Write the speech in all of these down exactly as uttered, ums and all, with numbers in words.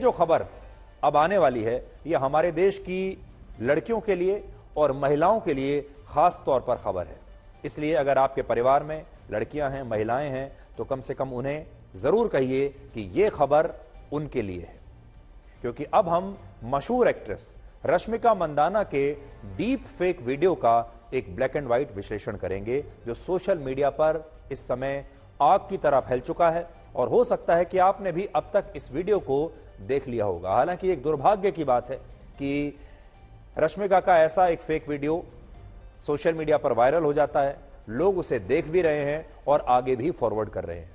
जो खबर अब आने वाली है यह हमारे देश की लड़कियों के लिए और महिलाओं के लिए खास तौर पर खबर है। इसलिए अगर आपके परिवार में लड़कियां हैं, महिलाएं हैं, तो कम से कम उन्हें जरूर कहिए कि यह खबर उनके लिए है, क्योंकि अब हम मशहूर एक्ट्रेस रश्मिका मंदाना के डीप फेक वीडियो का एक ब्लैक एंड व्हाइट विश्लेषण करेंगे, जो सोशल मीडिया पर इस समय आग की तरह फैल चुका है। और हो सकता है कि आपने भी अब तक इस वीडियो को देख लिया होगा। हालांकि एक दुर्भाग्य की बात है कि रश्मिका का ऐसा एक फेक वीडियो सोशल मीडिया पर वायरल हो जाता है, लोग उसे देख भी रहे हैं और आगे भी फॉरवर्ड कर रहे हैं।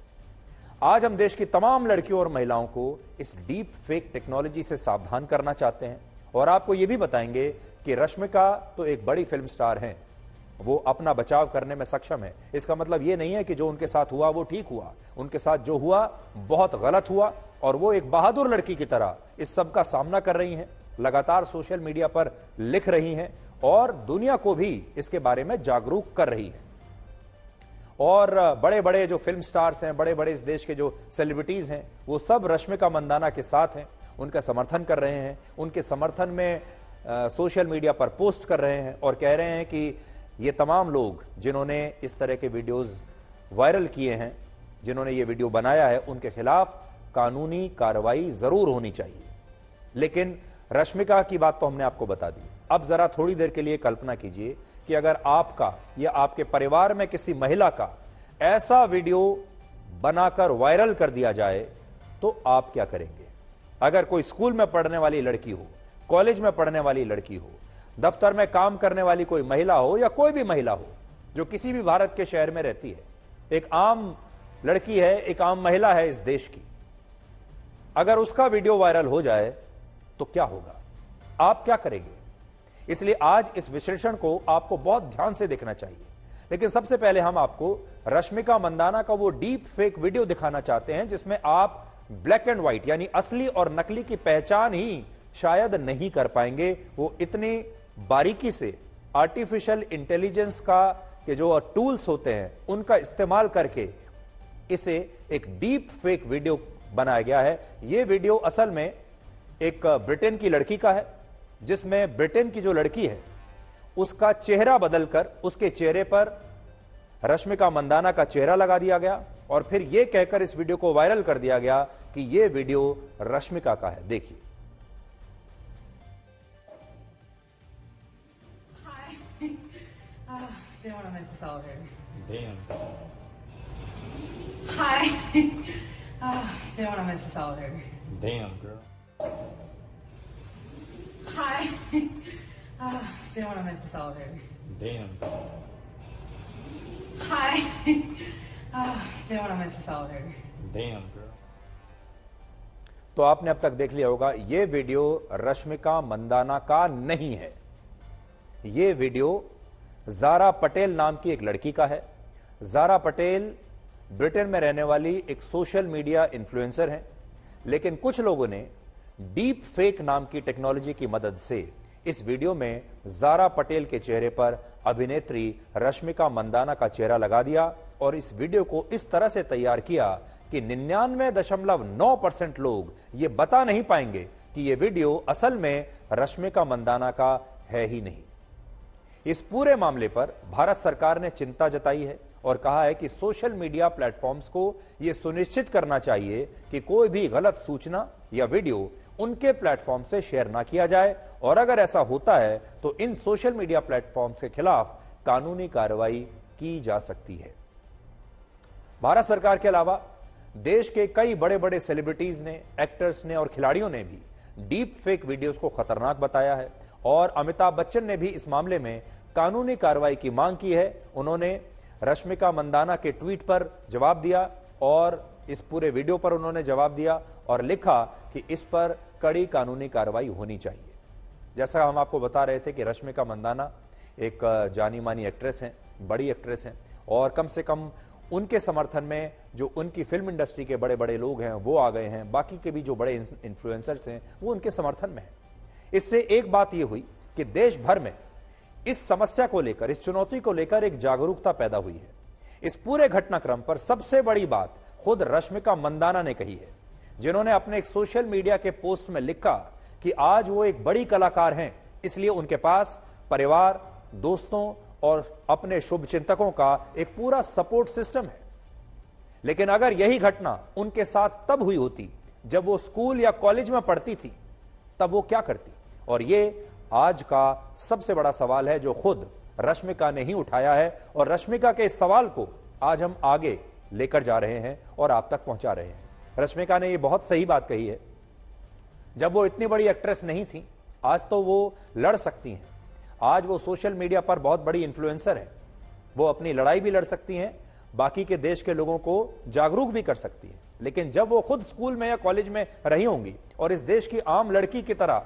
आज हम देश की तमाम लड़कियों और महिलाओं को इस डीप फेक टेक्नोलॉजी से सावधान करना चाहते हैं और आपको यह भी बताएंगे कि रश्मिका तो एक बड़ी फिल्म स्टार हैं, वो अपना बचाव करने में सक्षम है। इसका मतलब ये नहीं है कि जो उनके साथ हुआ वो ठीक हुआ, उनके साथ जो हुआ बहुत गलत हुआ और वो एक बहादुर लड़की की तरह इस सब का सामना कर रही हैं, लगातार सोशल मीडिया पर लिख रही हैं और दुनिया को भी इसके बारे में जागरूक कर रही हैं। और बड़े बड़े जो फिल्म स्टार्स हैं, बड़े बड़े इस देश के जो सेलिब्रिटीज हैं, वो सब रश्मिका मंदाना के साथ हैं, उनका समर्थन कर रहे हैं, उनके समर्थन में आ, सोशल मीडिया पर पोस्ट कर रहे हैं और कह रहे हैं कि ये तमाम लोग जिन्होंने इस तरह के वीडियोस वायरल किए हैं, जिन्होंने ये वीडियो बनाया है, उनके खिलाफ कानूनी कार्रवाई जरूर होनी चाहिए। लेकिन रश्मिका की बात तो हमने आपको बता दी। अब जरा थोड़ी देर के लिए कल्पना कीजिए कि अगर आपका या आपके परिवार में किसी महिला का ऐसा वीडियो बनाकर वायरल कर दिया जाए तो आप क्या करेंगे। अगर कोई स्कूल में पढ़ने वाली लड़की हो, कॉलेज में पढ़ने वाली लड़की हो, दफ्तर में काम करने वाली कोई महिला हो या कोई भी महिला हो जो किसी भी भारत के शहर में रहती है, एक आम लड़की है, एक आम महिला है इस देश की, अगर उसका वीडियो वायरल हो जाए तो क्या होगा, आप क्या करेंगे। इसलिए आज इस विश्लेषण को आपको बहुत ध्यान से देखना चाहिए। लेकिन सबसे पहले हम आपको रश्मिका मंदाना का वो डीप फेक वीडियो दिखाना चाहते हैं जिसमें आप ब्लैक एंड व्हाइट यानी असली और नकली की पहचान ही शायद नहीं कर पाएंगे। वो इतनी बारीकी से आर्टिफिशियल इंटेलिजेंस का के जो टूल्स होते हैं उनका इस्तेमाल करके इसे एक डीप फेक वीडियो बनाया गया है। ये वीडियो असल में एक ब्रिटेन की लड़की का है, जिसमें ब्रिटेन की जो लड़की है उसका चेहरा बदलकर उसके चेहरे पर रश्मिका मंदाना का चेहरा लगा दिया गया और फिर यह कहकर इस वीडियो को वायरल कर दिया गया कि यह वीडियो रश्मिका का है। देखिए। Hi. Oh, didn't want to miss the solidarity. Damn. Hi. Oh, didn't want to miss the solidarity. Damn, girl. तो आपने अब तक देख लिया होगा ये वीडियो रश्मिका मंदाना का नहीं है। ये वीडियो जारा पटेल नाम की एक लड़की का है। जारा पटेल ब्रिटेन में रहने वाली एक सोशल मीडिया इन्फ्लुएंसर हैं, लेकिन कुछ लोगों ने डीप फेक नाम की टेक्नोलॉजी की मदद से इस वीडियो में जारा पटेल के चेहरे पर अभिनेत्री रश्मिका मंदाना का चेहरा लगा दिया और इस वीडियो को इस तरह से तैयार किया कि निन्यानवे दशमलव नौ परसेंट लोग ये बता नहीं पाएंगे कि ये वीडियो असल में रश्मिका मंदाना का है ही नहीं। इस पूरे मामले पर भारत सरकार ने चिंता जताई है और कहा है कि सोशल मीडिया प्लेटफॉर्म्स को यह सुनिश्चित करना चाहिए कि कोई भी गलत सूचना या वीडियो उनके प्लेटफॉर्म से शेयर ना किया जाए और अगर ऐसा होता है तो इन सोशल मीडिया प्लेटफॉर्म्स के खिलाफ कानूनी कार्रवाई की जा सकती है। भारत सरकार के अलावा देश के कई बड़े बड़े सेलिब्रिटीज ने, एक्टर्स ने और खिलाड़ियों ने भी डीप फेक वीडियोज को खतरनाक बताया है और अमिताभ बच्चन ने भी इस मामले में कानूनी कार्रवाई की मांग की है। उन्होंने रश्मिका मंदाना के ट्वीट पर जवाब दिया और इस पूरे वीडियो पर उन्होंने जवाब दिया और लिखा कि इस पर कड़ी कानूनी कार्रवाई होनी चाहिए। जैसा हम आपको बता रहे थे कि रश्मिका मंदाना एक जानी मानी एक्ट्रेस हैं, बड़ी एक्ट्रेस हैं और कम से कम उनके समर्थन में जो उनकी फिल्म इंडस्ट्री के बड़े बड़े लोग हैं वो आ गए हैं, बाकी के भी जो बड़े इन्फ्लुएंसर्स हैं वो उनके समर्थन में हैं। इससे एक बात यह हुई कि देश भर में इस समस्या को लेकर, इस चुनौती को लेकर एक जागरूकता पैदा हुई है। इस पूरे घटनाक्रम पर सबसे बड़ी बात खुद रश्मिका मंदाना ने कही है। जिन्होंने अपने एक सोशल मीडिया के पोस्ट में लिखा कि आज वो एक बड़ी कलाकार हैं, इसलिए उनके पास परिवार, दोस्तों और अपने शुभचिंतकों का एक पूरा सपोर्ट सिस्टम है। लेकिन अगर यही घटना उनके साथ तब हुई होती जब वो स्कूल या कॉलेज में पढ़ती थी, तब वो क्या करती? और ये आज का सबसे बड़ा सवाल है जो खुद रश्मिका ने ही उठाया है, और रश्मिका के इस सवाल को आज हम आगे लेकर जा रहे हैं और आप तक पहुंचा रहे हैं। रश्मिका ने ये बहुत सही बात कही है, जब वो इतनी बड़ी एक्ट्रेस नहीं थी, आज तो वो लड़ सकती हैं। आज वो सोशल मीडिया पर बहुत बड़ी इन्फ्लुएंसर हैं, वो अपनी लड़ाई भी लड़ सकती हैं, बाकी के देश के लोगों को जागरूक भी कर सकती हैं। लेकिन जब वो खुद स्कूल में या कॉलेज में रही होंगी और इस देश की आम लड़की की तरह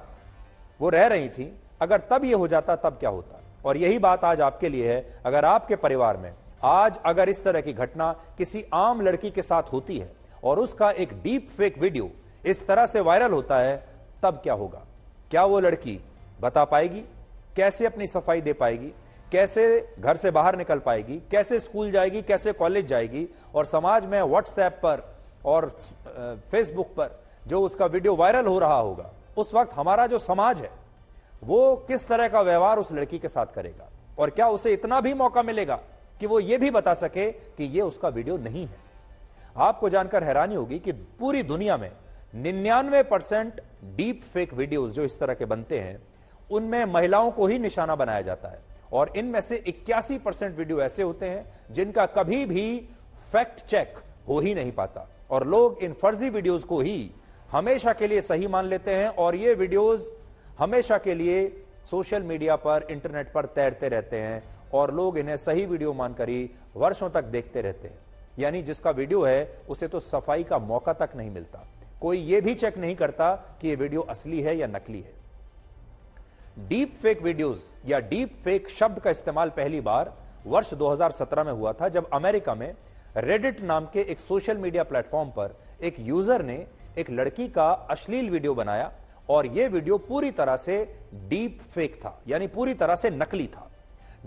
वो रह रही थी, अगर तब ये हो जाता तब क्या होता? और यही बात आज आपके लिए है। अगर आपके परिवार में आज अगर इस तरह की घटना किसी आम लड़की के साथ होती है और उसका एक डीप फेक वीडियो इस तरह से वायरल होता है, तब क्या होगा? क्या वो लड़की बता पाएगी? कैसे अपनी सफाई दे पाएगी? कैसे घर से बाहर निकल पाएगी? कैसे स्कूल जाएगी? कैसे कॉलेज जाएगी? और समाज में व्हाट्सएप पर और फेसबुक पर जो उसका वीडियो वायरल हो रहा होगा, उस वक्त हमारा जो समाज है वो किस तरह का व्यवहार उस लड़की के साथ करेगा? और क्या उसे इतना भी मौका मिलेगा कि वो ये भी बता सके कि ये उसका वीडियो नहीं है? आपको जानकर हैरानी होगी कि पूरी दुनिया में निन्यानवे परसेंट डीप फेक वीडियोज जो इस तरह के बनते हैं, उनमें महिलाओं को ही निशाना बनाया जाता है। और इनमें से इक्यासी परसेंट वीडियो ऐसे होते हैं जिनका कभी भी फैक्ट चेक हो ही नहीं पाता, और लोग इन फर्जी वीडियोस को ही हमेशा के लिए सही मान लेते हैं, और ये वीडियोस हमेशा के लिए सोशल मीडिया पर, इंटरनेट पर तैरते रहते हैं, और लोग इन्हें सही वीडियो मानकर ही वर्षों तक देखते रहते हैं। यानी जिसका वीडियो है उसे तो सफाई का मौका तक नहीं मिलता, कोई ये भी चेक नहीं करता कि ये वीडियो असली है या नकली है। डीप फेक वीडियोस या डीप फेक शब्द का इस्तेमाल पहली बार वर्ष दो हज़ार सत्रह में हुआ था, जब अमेरिका में रेडिट नाम के एक सोशल मीडिया प्लेटफॉर्म पर एक यूजर ने एक लड़की का अश्लील वीडियो बनाया, और यह वीडियो पूरी तरह से डीप फेक था, यानी पूरी तरह से नकली था।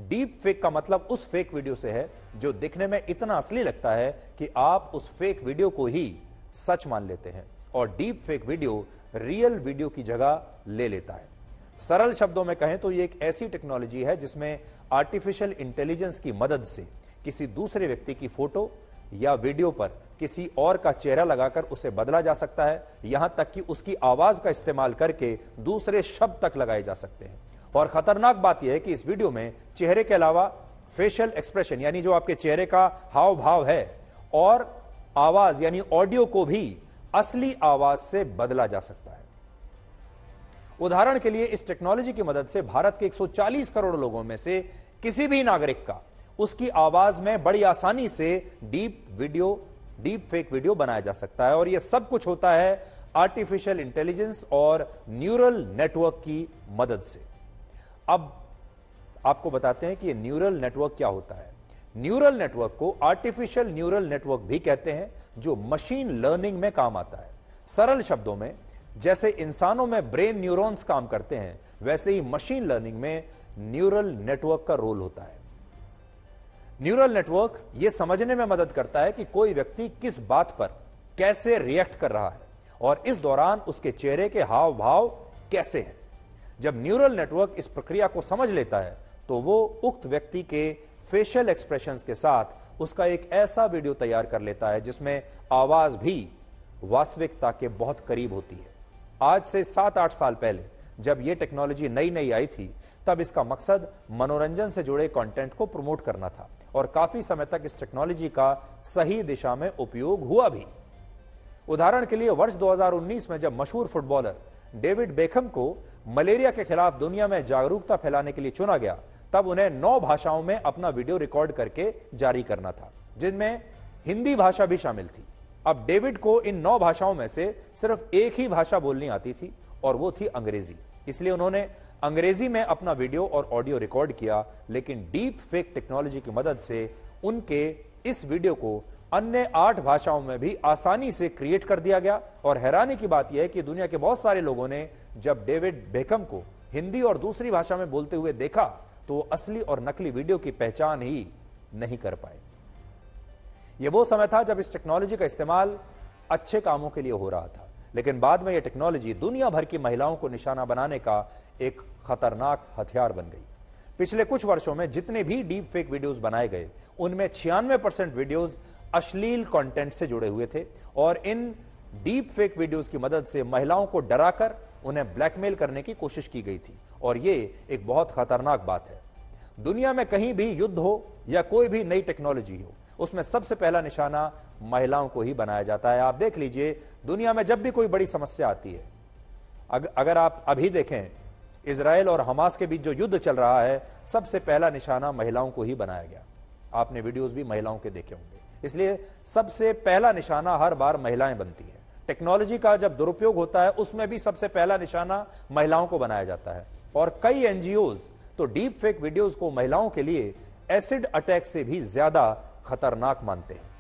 डीप फेक का मतलब उस फेक वीडियो से है जो दिखने में इतना असली लगता है कि आप उस फेक वीडियो को ही सच मान लेते हैं, और deep fake video real video की जगह ले लेता है। सरल शब्दों में कहें तो ये एक ऐसी टेक्नोलॉजी है जिसमें आर्टिफिशियल इंटेलिजेंस की मदद से किसी दूसरे व्यक्ति की फोटो या वीडियो पर किसी और का चेहरा लगाकर उसे बदला जा सकता है, यहां तक कि उसकी आवाज का इस्तेमाल करके दूसरे शब्द तक लगाए जा सकते हैं। और खतरनाक बात यह है कि इस वीडियो में चेहरे के अलावा फेशियल एक्सप्रेशन, यानी जो आपके चेहरे का हाव भाव है, और आवाज यानी ऑडियो को भी असली आवाज से बदला जा सकता है। उदाहरण के लिए, इस टेक्नोलॉजी की मदद से भारत के एक सौ चालीस करोड़ लोगों में से किसी भी नागरिक का उसकी आवाज में बड़ी आसानी से deep video, deep fake video बनाया जा सकता है। और यह सब कुछ होता है आर्टिफिशियल इंटेलिजेंस और न्यूरल नेटवर्क की मदद से। अब आपको बताते हैं कि यह न्यूरल नेटवर्क क्या होता है। न्यूरल नेटवर्क को आर्टिफिशियल न्यूरल नेटवर्क भी कहते हैं, जो मशीन लर्निंग में काम आता है। सरल शब्दों में, जैसे इंसानों में ब्रेन न्यूरॉन्स काम करते हैं, वैसे ही मशीन लर्निंग में न्यूरल नेटवर्क का रोल होता है। न्यूरल नेटवर्क यह समझने में मदद करता है कि कोई व्यक्ति किस बात पर कैसे रिएक्ट कर रहा है, और इस दौरान उसके चेहरे के हाव भाव कैसे हैं। जब न्यूरल नेटवर्क इस प्रक्रिया को समझ लेता है, तो वो उक्त व्यक्ति के फेशियल एक्सप्रेशंस के साथ उसका एक ऐसा वीडियो तैयार कर लेता है जिसमें आवाज भी वास्तविकता के बहुत करीब होती है। आज से सात आठ साल पहले जब यह टेक्नोलॉजी नई नई आई थी, तब इसका मकसद मनोरंजन से जुड़े कंटेंट को प्रमोट करना था, और काफी समय तक इस टेक्नोलॉजी का सही दिशा में उपयोग हुआ भी। उदाहरण के लिए, वर्ष दो हज़ार उन्नीस में जब मशहूर फुटबॉलर डेविड बेकहम को मलेरिया के खिलाफ दुनिया में जागरूकता फैलाने के लिए चुना गया, तब उन्हें नौ भाषाओं में अपना वीडियो रिकॉर्ड करके जारी करना था, जिनमें हिंदी भाषा भी शामिल थी। अब डेविड को इन नौ भाषाओं में से सिर्फ एक ही भाषा बोलनी आती थी, और वो थी अंग्रेजी। इसलिए उन्होंने अंग्रेजी में अपना वीडियो और ऑडियो रिकॉर्ड किया, लेकिन डीप फेक टेक्नोलॉजी की मदद से उनके इस वीडियो को अन्य आठ भाषाओं में भी आसानी से क्रिएट कर दिया गया। और हैरानी की बात यह है कि दुनिया के बहुत सारे लोगों ने जब डेविड बेकहम को हिंदी और दूसरी भाषा में बोलते हुए देखा, तो असली और नकली वीडियो की पहचान ही नहीं कर पाए। ये वो समय था जब इस टेक्नोलॉजी का इस्तेमाल अच्छे कामों के लिए हो रहा था, लेकिन बाद में यह टेक्नोलॉजी दुनिया भर की महिलाओं को निशाना बनाने का एक खतरनाक हथियार बन गई। पिछले कुछ वर्षों में जितने भी डीप फेक वीडियोस बनाए गए, उनमें छियानवे परसेंट वीडियोज अश्लील कंटेंट से जुड़े हुए थे और इन डीप फेक वीडियोस की मदद से महिलाओं को डराकर उन्हें ब्लैकमेल करने की कोशिश की गई थी। और ये एक बहुत खतरनाक बात है। दुनिया में कहीं भी युद्ध हो या कोई भी नई टेक्नोलॉजी हो, उसमें सबसे पहला निशाना महिलाओं को ही बनाया जाता है। आप देख लीजिए, दुनिया में जब भी कोई बड़ी समस्या आती है, अग, अगर आप अभी देखें, इजराइल और हमास के बीच जो युद्ध चल रहा है, सबसे पहला निशाना महिलाओं को ही बनाया गया। आपने वीडियोज भी महिलाओं के देखे होंगे। इसलिए सबसे पहला निशाना हर बार महिलाएं बनती है। टेक्नोलॉजी का जब दुरुपयोग होता है, उसमें भी सबसे पहला निशाना महिलाओं को बनाया जाता है। और कई एनजीओज तो डीप फेक वीडियोज को महिलाओं के लिए एसिड अटैक से भी ज्यादा खतरनाक मानते हैं।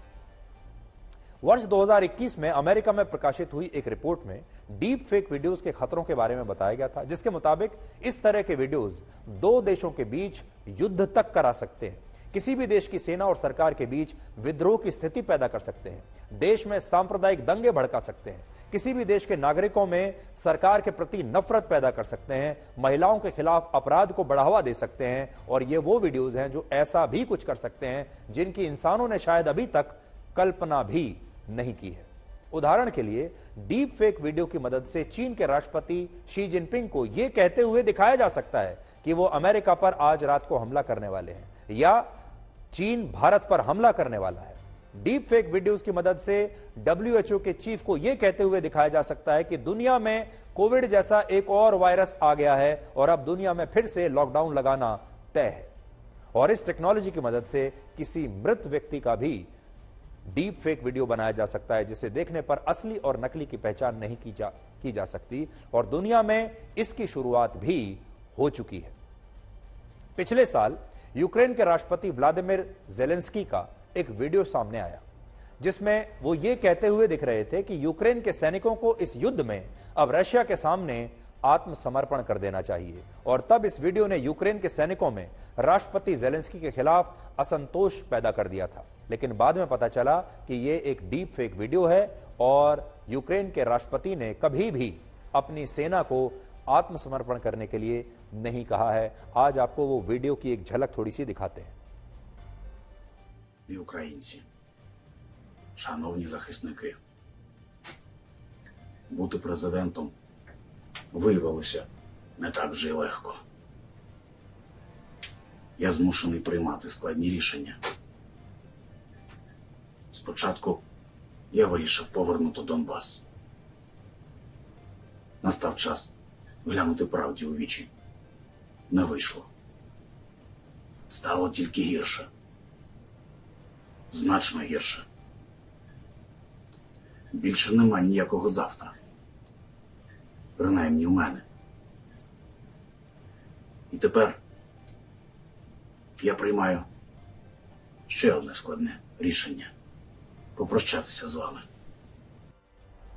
वर्ष दो हज़ार इक्कीस में अमेरिका में प्रकाशित हुई एक रिपोर्ट में डीप फेक वीडियोज के खतरों के बारे में बताया गया था, जिसके मुताबिक इस तरह के वीडियोज दो देशों के बीच युद्ध तक करा सकते हैं, किसी भी देश की सेना और सरकार के बीच विद्रोह की स्थिति पैदा कर सकते हैं, देश में सांप्रदायिक दंगे भड़का सकते हैं, किसी भी देश के नागरिकों में सरकार के प्रति नफरत पैदा कर सकते हैं, महिलाओं के खिलाफ अपराध को बढ़ावा दे सकते हैं। और ये वो वीडियोस हैं जो ऐसा भी कुछ कर सकते हैं जिनकी इंसानों ने शायद अभी तक कल्पना भी नहीं की है। उदाहरण के लिए, डीप फेक वीडियो की मदद से चीन के राष्ट्रपति शी जिनपिंग को यह कहते हुए दिखाया जा सकता है कि वो अमेरिका पर आज रात को हमला करने वाले हैं या चीन भारत पर हमला करने वाला है। डीप फेक वीडियोस की मदद से डब्ल्यूएचओ के चीफ को यह कहते हुए दिखाया जा सकता है कि दुनिया में कोविड जैसा एक और वायरस आ गया है और अब दुनिया में फिर से लॉकडाउन लगाना तय है। और इस टेक्नोलॉजी की मदद से किसी मृत व्यक्ति का भी डीप फेक वीडियो बनाया जा सकता है, जिसे देखने पर असली और नकली की पहचान नहीं की जा की जा सकती। और दुनिया में इसकी शुरुआत भी हो चुकी है। पिछले साल यूक्रेन के राष्ट्रपति व्लादिमीर जेलेंस्की का एक वीडियो सामने आया, जिसमें वो ये कहते हुए दिख रहे थे कि यूक्रेन के सैनिकों को इस युद्ध में अब रशिया के सामने आत्मसमर्पण कर देना चाहिए। और तब इस वीडियो ने यूक्रेन के सैनिकों में राष्ट्रपति जेलेंस्की के खिलाफ असंतोष पैदा कर दिया था, लेकिन बाद में पता चला कि ये एक डीप फेक वीडियो है और यूक्रेन के राष्ट्रपति ने कभी भी अपनी सेना को आत्मसमर्पण करने के लिए नहीं कहा है। आज आपको वो वीडियो की एक झलक थोड़ी सी दिखाते हैं। Українці, шановні захисники, бути президентом виявилося не так вже й легко. Я змушений приймати складні рішення. Спочатку я вирішив повернути Донбас. Настав час глянути правді у вічі. Не вийшло. Стало тільки гірше. Значно гірше. Більше нема ніякого завтра. Принаймні у мене. І тепер я приймаю ще одне складне рішення. Попрощатися з вами.